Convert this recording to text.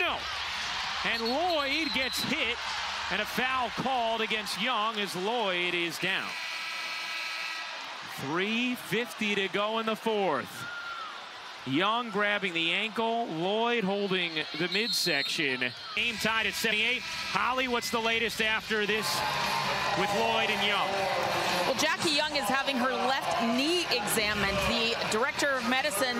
No. And Loyd gets hit, and a foul called against Young as Loyd is down. 3:50 to go in the fourth. Young grabbing the ankle, Loyd holding the midsection. Game tied at 78. Holly, what's the latest after this with Loyd and Young? Well, Jackie Young is having her left knee examined. The director of medicine